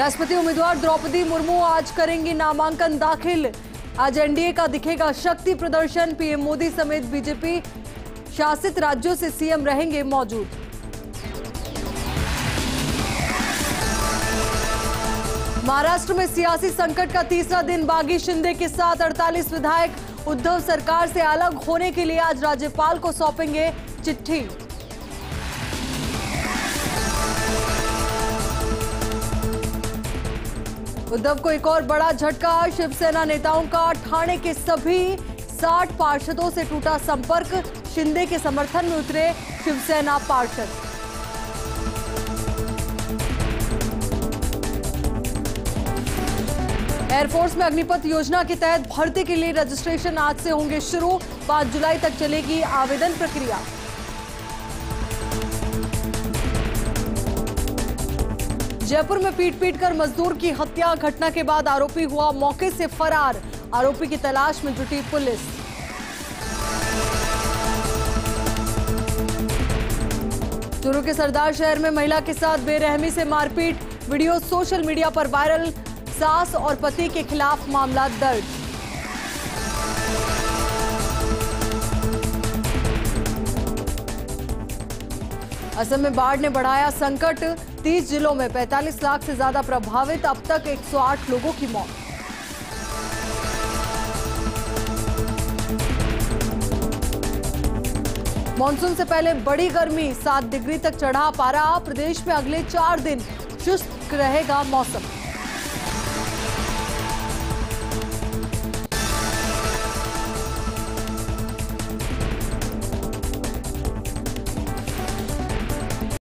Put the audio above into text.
राष्ट्रपति उम्मीदवार द्रौपदी मुर्मू आज करेंगी नामांकन दाखिल। आज एनडीए का दिखेगा शक्ति प्रदर्शन। पीएम मोदी समेत बीजेपी शासित राज्यों से सीएम रहेंगे मौजूद। महाराष्ट्र में सियासी संकट का तीसरा दिन बागी शिंदे के साथ 48 विधायक उद्धव सरकार से अलग होने के लिए आज राज्यपाल को सौंपेंगे चिट्ठी। उद्धव को एक और बड़ा झटका, शिवसेना नेताओं का ठाणे के सभी 60 पार्षदों से टूटा संपर्क। शिंदे के समर्थन में उतरे शिवसेना पार्षद। एयरफोर्स में अग्निपथ योजना के तहत भर्ती के लिए रजिस्ट्रेशन आज से होंगे शुरू। 5 जुलाई तक चलेगी आवेदन प्रक्रिया। जयपुर में पीट-पीट कर मजदूर की हत्या, घटना के बाद आरोपी हुआ मौके से फरार। आरोपी की तलाश में जुटी पुलिस। चूरू के सरदार शहर में महिला के साथ बेरहमी से मारपीट, वीडियो सोशल मीडिया पर वायरल। सास और पति के खिलाफ मामला दर्ज। असम में बाढ़ ने बढ़ाया संकट, 30 जिलों में 45 लाख से ज्यादा प्रभावित, अब तक 108 लोगों की मौत। मॉनसून से पहले बड़ी गर्मी, 7 डिग्री तक चढ़ा पारा। प्रदेश में अगले 4 दिन शुष्क रहेगा मौसम।